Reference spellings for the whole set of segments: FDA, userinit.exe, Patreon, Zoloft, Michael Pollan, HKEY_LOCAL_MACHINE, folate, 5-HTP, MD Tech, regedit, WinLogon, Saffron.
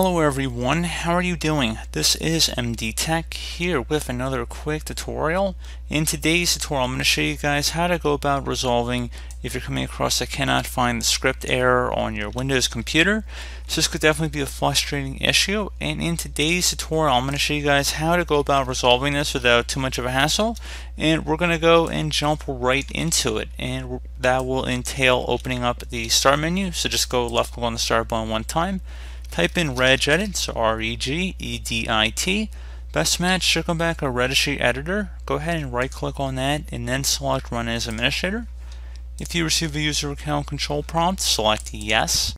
Hello everyone, how are you doing? This is MD Tech here with another quick tutorial. In today's tutorial I'm going to show you guys how to go about resolving if you're coming across a cannot find the script error on your Windows computer. So this could definitely be a frustrating issue, and in today's tutorial I'm going to show you guys how to go about resolving this without too much of a hassle, and we're going to go and jump right into it, and that will entail opening up the start menu. So just go left click on the start button one time. Type in regedit, so regedit. Best match should come back a registry editor. Go ahead and right click on that and then select run as administrator. If you receive a user account control prompt, select yes.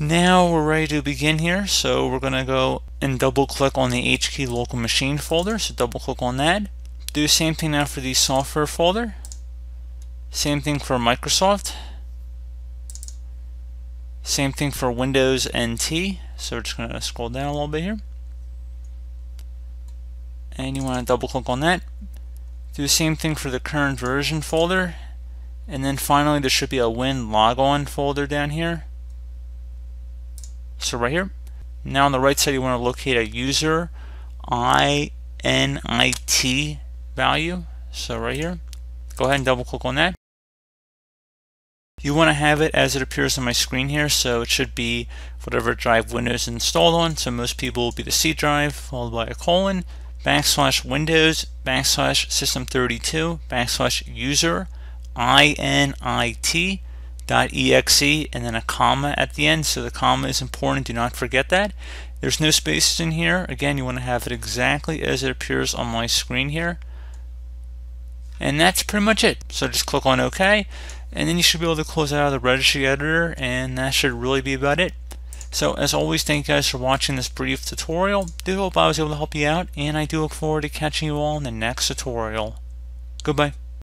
Now we're ready to begin here, so we're going to go and double click on the HKEY local machine folder, so double click on that. Do the same thing now for the software folder. Same thing for Microsoft. Same thing for Windows NT, so we're just going to scroll down a little bit here. And you want to double click on that. Do the same thing for the current version folder. And then finally there should be a WinLogon folder down here. So right here. Now on the right side you want to locate a user init value. So right here. Go ahead and double click on that. You want to have it as it appears on my screen here, so it should be whatever drive Windows installed on. So most people will be the C drive followed by a colon / Windows / system32 / user init.exe and then a comma at the end. So the comma is important, do not forget that. There's no spaces in here. Again, you want to have it exactly as it appears on my screen here. And that's pretty much it. So just click on OK. And then you should be able to close out of the registry editor, and that should really be about it. So as always, thank you guys for watching this brief tutorial. Do hope I was able to help you out, and I do look forward to catching you all in the next tutorial. Goodbye.